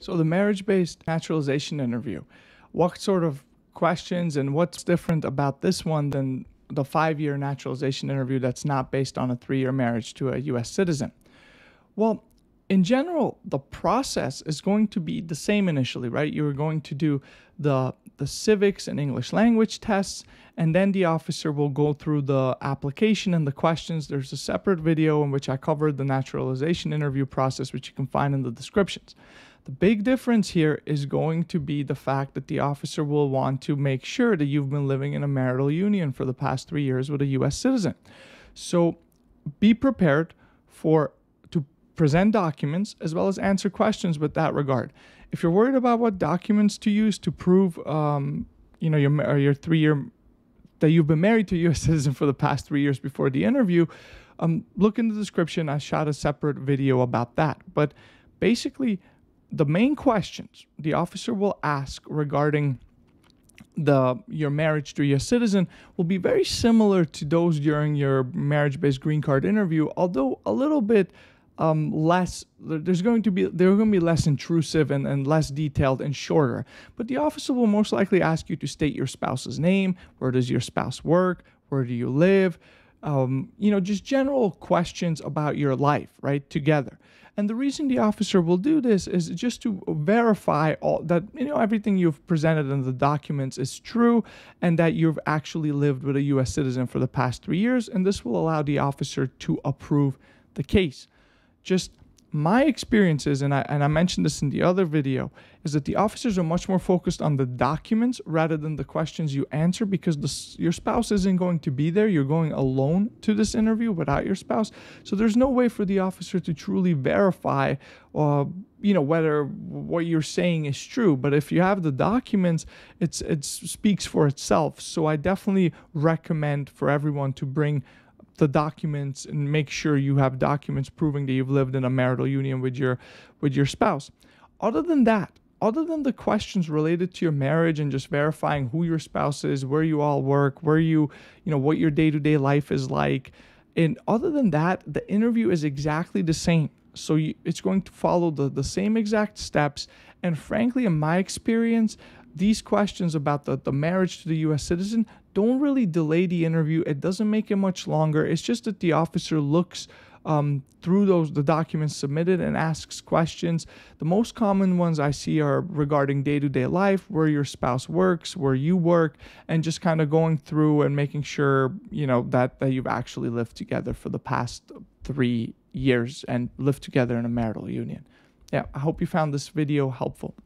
So the marriage-based naturalization interview, what sort of questions and what's different about this one than the 5-year naturalization interview that's not based on a 3-year marriage to a U.S. citizen? Well, in general, the process is going to be the same initially, right? You're going to do the civics and English language tests, and then the officer will go through the application and the questions. There's a separate video in which I covered the naturalization interview process, which you can find in the descriptions. The big difference here is going to be the fact that the officer will want to make sure that you've been living in a marital union for the past 3 years with a U.S. citizen. So be prepared to present documents as well as answer questions with that regard. If you're worried about what documents to use to prove, you know, your 3-year that you've been married to a U.S. citizen for the past 3 years before the interview, look in the description. I shot a separate video about that. But basically, the main questions the officer will ask regarding your marriage to your citizen will be very similar to those during your marriage-based green card interview, although a little bit less. They're going to be less intrusive and less detailed and shorter. But the officer will most likely ask you to state your spouse's name. Where does your spouse work? Where do you live? You know, just general questions about your life, right, together. And the reason the officer will do this is just to verify that, you know, everything you've presented in the documents is true and that you've actually lived with a U.S. citizen for the past 3 years. And this will allow the officer to approve the case. Just my experiences, and I mentioned this in the other video, is that the officers are much more focused on the documents rather than the questions you answer, because your spouse isn't going to be there. You're going alone to this interview without your spouse. So there's no way for the officer to truly verify, you know, whether what you're saying is true. But if you have the documents, it speaks for itself. So I definitely recommend for everyone to bring the documents and make sure you have documents proving that you've lived in a marital union with your spouse. Other than that, other than the questions related to your marriage and just verifying who your spouse is, where you all work, where you know, what your day-to-day life is like, and other than that, the interview is exactly the same. So it's going to follow the same exact steps. And frankly, in my experience, these questions about the marriage to the U.S. citizen don't really delay the interview. It doesn't make it much longer. It's just that the officer looks through the documents submitted and asks questions. The most common ones I see are regarding day-to-day life, where your spouse works, where you work, and just kind of going through and making sure, you know, that you've actually lived together for the past 3 years and lived together in a marital union. Yeah, I hope you found this video helpful.